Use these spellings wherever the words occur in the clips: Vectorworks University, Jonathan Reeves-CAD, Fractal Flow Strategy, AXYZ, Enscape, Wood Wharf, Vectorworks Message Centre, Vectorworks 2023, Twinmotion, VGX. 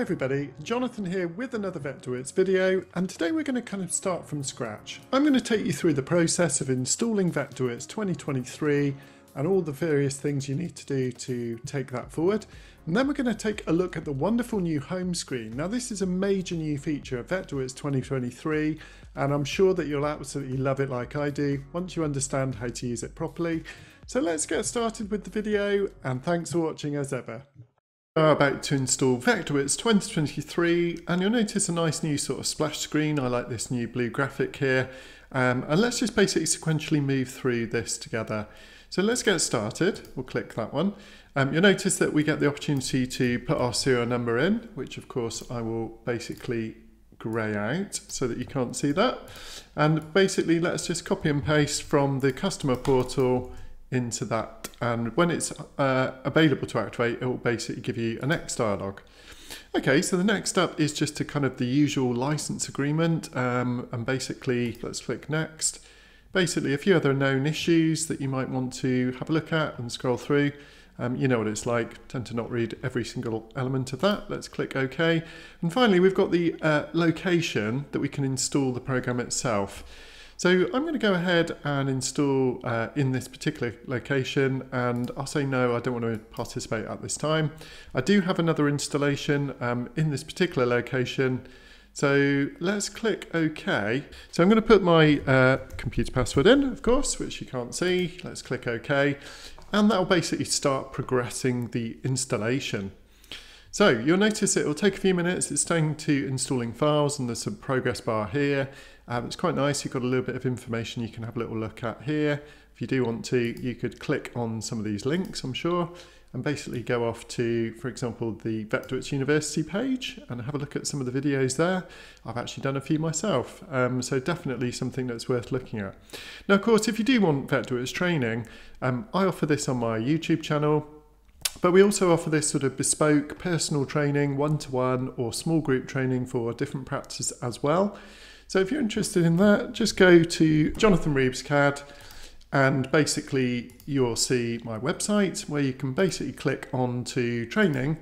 Hi everybody, Jonathan here with another Vectorworks video, and today we're going to kind of start from scratch. I'm going to take you through the process of installing Vectorworks 2023 and all the various things you need to do to take that forward. And then we're going to take a look at the wonderful new home screen. Now this is a major new feature of Vectorworks 2023, and I'm sure that you'll absolutely love it like I do once you understand how to use it properly. So let's get started with the video, and thanks for watching as ever. We're about to install Vectorworks 2023, and you'll notice a nice new sort of splash screen. I like this new blue graphic here, and let's just basically sequentially move through this together. So let's get started. We'll click that one. You'll notice that we get the opportunity to put our serial number in, which of course I will basically grey out so that you can't see that. And basically let's just copy and paste from the customer portal into that, and when it's available to activate, it will basically give you a next dialog. Okay, so the next step is just to kind of the usual license agreement, and basically let's click next. Basically a few other known issues that you might want to have a look at and scroll through. You know what it's like, tend to not read every single element of that. Let's click OK. And finally we've got the location that we can install the program itself. So I'm going to go ahead and install in this particular location, and I'll say no, I don't want to participate at this time. I do have another installation in this particular location, so let's click OK. So I'm going to put my computer password in, of course, which you can't see. Let's click OK, and that will basically start progressing the installation. So you'll notice it will take a few minutes. It's going to installing files, and there's some progress bar here. It's quite nice. You've got a little bit of information you can have a little look at here. If you do want to, you could click on some of these links, I'm sure, and basically go off to, for example, the Vectorworks University page and have a look at some of the videos there. I've actually done a few myself, so definitely something that's worth looking at. Now, of course, if you do want Vectorworks training, I offer this on my YouTube channel. But we also offer this sort of bespoke personal training, one-to-one or small group training for different practices as well. So if you're interested in that, just go to Jonathan Reeves-CAD, and basically you'll see my website where you can basically click on to training,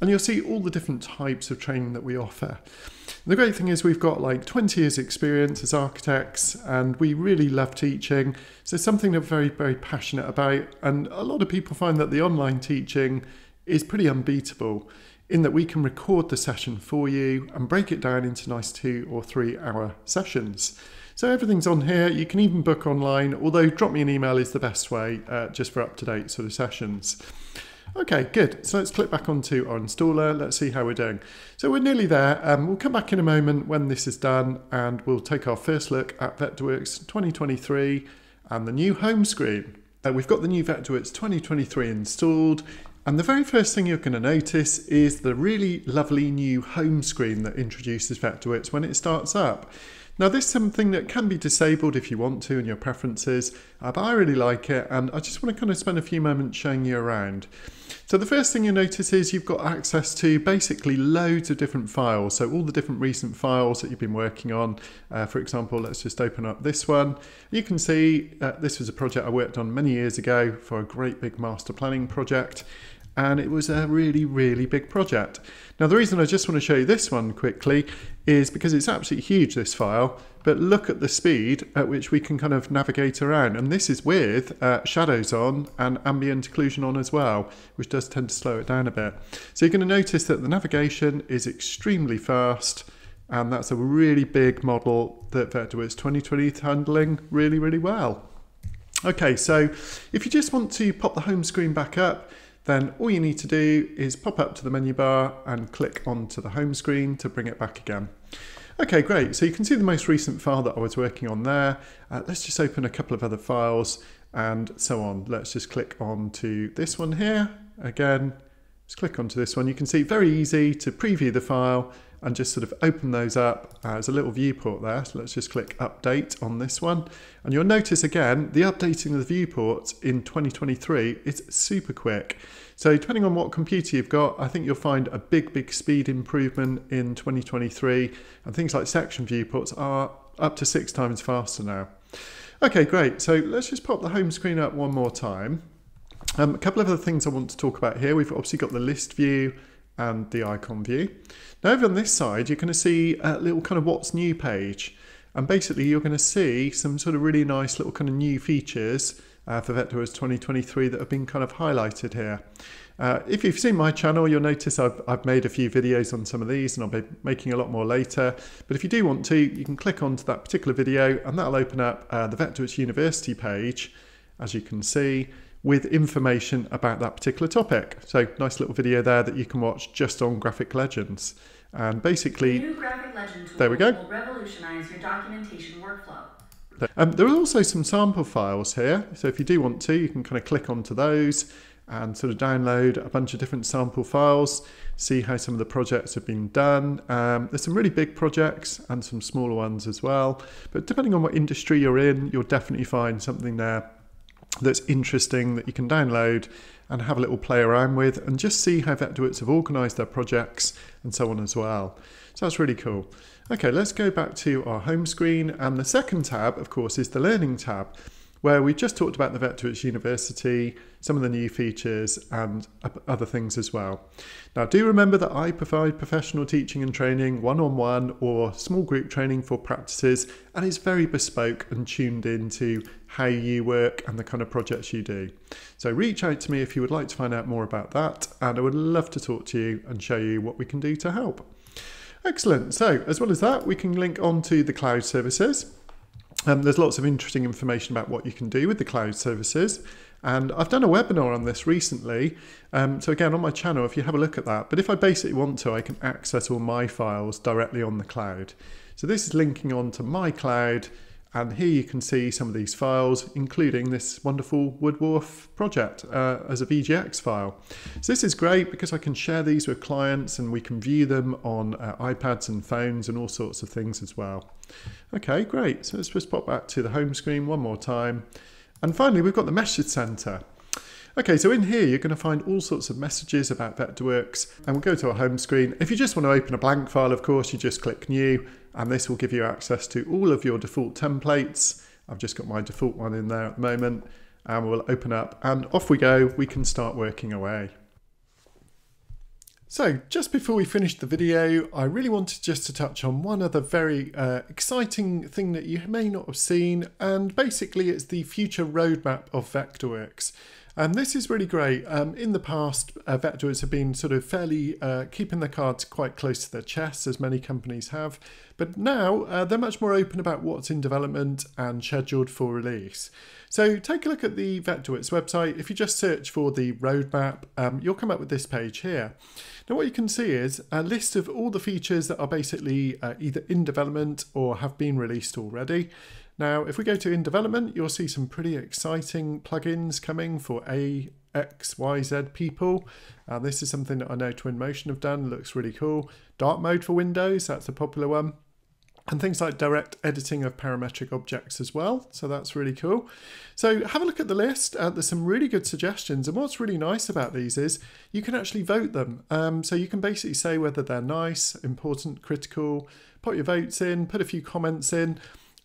and you'll see all the different types of training that we offer. The great thing is we've got like 20 years experience as architects, and we really love teaching. So it's something that we're very, very passionate about. And a lot of people find that the online teaching is pretty unbeatable in that we can record the session for you and break it down into nice 2 or 3 hour sessions. So everything's on here. You can even book online, although drop me an email is the best way just for up-to-date sort of sessions. Okay, good. So let's click back onto our installer. Let's see how we're doing. So we're nearly there. We'll come back in a moment when this is done, and we'll take our first look at Vectorworks 2023 and the new home screen. We've got the new Vectorworks 2023 installed, and the very first thing you're going to notice is the really lovely new home screen that introduces Vectorworks when it starts up. Now this is something that can be disabled if you want to in your preferences, but I really like it, and I just want to kind of spend a few moments showing you around. So the first thing you'll notice is you've got access to basically loads of different files, so all the different recent files that you've been working on. For example, let's just open up this one. You can see this was a project I worked on many years ago for a great big master planning project. And it was a really, really big project. Now, the reason I just want to show you this one quickly is because it's absolutely huge, this file, but look at the speed at which we can kind of navigate around. And this is with shadows on and ambient occlusion on as well, which does tend to slow it down a bit. So you're going to notice that the navigation is extremely fast, and that's a really big model that Vectorworks 2023 is handling really, really well. Okay, so if you just want to pop the home screen back up, then all you need to do is pop up to the menu bar and click onto the home screen to bring it back again. Okay, great. So you can see the most recent file that I was working on there. Let's just open a couple of other files and so on. Let's just click onto this one here. Again, just click onto this one. You can see very easy to preview the file and just sort of open those up as a little viewport there. So let's just click update on this one. And you'll notice again, the updating of the viewports in 2023 is super quick. So depending on what computer you've got, I think you'll find a big, big speed improvement in 2023. And things like section viewports are up to 6 times faster now. Okay, great. So let's just pop the home screen up one more time. A couple of other things I want to talk about here. We've obviously got the list view and the icon view. Now over on this side, you're going to see a little kind of what's new page. And basically you're going to see some sort of really nice little kind of new features for Vectorworks 2023 that have been kind of highlighted here. If you've seen my channel, you'll notice I've made a few videos on some of these, and I'll be making a lot more later. But if you do want to, you can click onto that particular video, and that'll open up the Vectorworks University page, as you can see, with information about that particular topic. So nice little video there that you can watch just on Graphic Legends. And basically, the new Graphic Legend tool, there we go, will revolutionize your documentation workflow. There are also some sample files here. So if you do want to, you can kind of click onto those and sort of download a bunch of different sample files, see how some of the projects have been done. There's some really big projects and some smaller ones as well. But depending on what industry you're in, you'll definitely find something there that's interesting that you can download and have a little play around with and just see how Vectorworks have organised their projects and so on as well. So that's really cool. Okay, let's go back to our home screen, and the second tab, of course, is the Learning tab, where we just talked about the Vectorworks University, some of the new features and other things as well. Now, do remember that I provide professional teaching and training, one-on-one or small group training for practices, and it's very bespoke and tuned into how you work and the kind of projects you do. So reach out to me if you would like to find out more about that, and I would love to talk to you and show you what we can do to help. Excellent. So as well as that, we can link on to the cloud services. There's lots of interesting information about what you can do with the cloud services. And I've done a webinar on this recently. So again, on my channel, if you have a look at that. But if I basically want to, I can access all my files directly on the cloud. So this is linking on to my cloud. And here you can see some of these files, including this wonderful Wood Wharf project as a VGX file. So this is great because I can share these with clients, and we can view them on iPads and phones and all sorts of things as well. Okay, great. So let's just pop back to the home screen one more time. And finally, we've got the Message Center. Okay, so in here, you're going to find all sorts of messages about Vectorworks, and we'll go to our home screen. If you just want to open a blank file, of course, you just click New, and this will give you access to all of your default templates. I've just got my default one in there at the moment, and we'll open up, and off we go. We can start working away. So just before we finish the video, I really wanted just to touch on one other very exciting thing that you may not have seen, and basically it's the future roadmap of Vectorworks. And this is really great. In the past, Vectorworks have been sort of fairly keeping their cards quite close to their chest, as many companies have. But now they're much more open about what's in development and scheduled for release. So take a look at the Vectorworks website. If you just search for the roadmap, you'll come up with this page here. Now what you can see is a list of all the features that are basically either in development or have been released already. Now, if we go to in development, you'll see some pretty exciting plugins coming for AXYZ people. This is something that I know Twinmotion have done, looks really cool. Dark mode for Windows, that's a popular one. And things like direct editing of parametric objects as well. So that's really cool. So have a look at the list. There's some really good suggestions. And what's really nice about these is you can actually vote them. So you can basically say whether they're nice, important, critical, put your votes in, put a few comments in.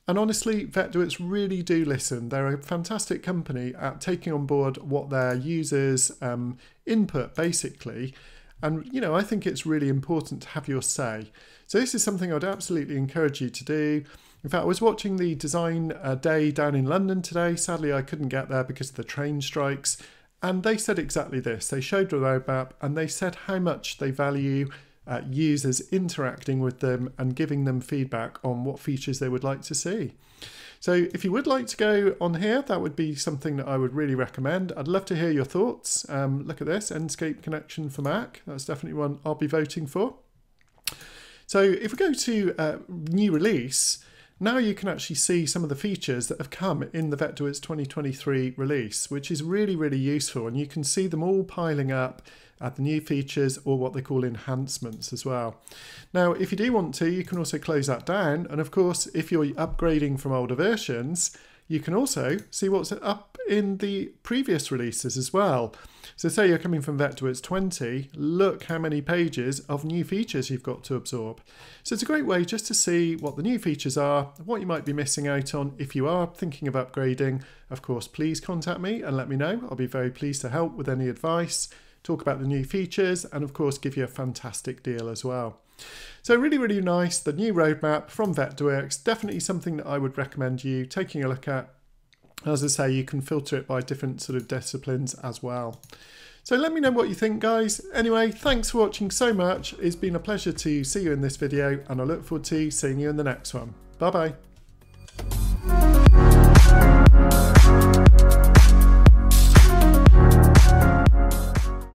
And honestly, Vectorworks really do listen. They're a fantastic company at taking on board what their users input, basically. And, you know, I think it's really important to have your say. So this is something I'd absolutely encourage you to do. In fact, I was watching the design day down in London today. Sadly, I couldn't get there because of the train strikes. And they said exactly this. They showed the roadmap, and they said how much they value users interacting with them and giving them feedback on what features they would like to see. So if you would like to go on here, that would be something that I would really recommend. I'd love to hear your thoughts. Look at this, Enscape connection for Mac. That's definitely one I'll be voting for. So if we go to new release, now you can actually see some of the features that have come in the Vectorworks 2023 release, which is really, really useful. And you can see them all piling up at the new features, or what they call enhancements as well. Now, if you do want to, you can also close that down. And of course, if you're upgrading from older versions, you can also see what's up in the previous releases as well. So say you're coming from Vectorworks 20, look how many pages of new features you've got to absorb. So it's a great way just to see what the new features are, what you might be missing out on. If you are thinking of upgrading, of course, please contact me and let me know. I'll be very pleased to help with any advice. talk about the new features, and of course give you a fantastic deal as well. So really, really nice, the new roadmap from Vectorworks, definitely something that I would recommend you taking a look at. As I say, you can filter it by different sort of disciplines as well. So let me know what you think, guys. Anyway, thanks for watching so much. It's been a pleasure to see you in this video, and I look forward to seeing you in the next one. Bye-bye.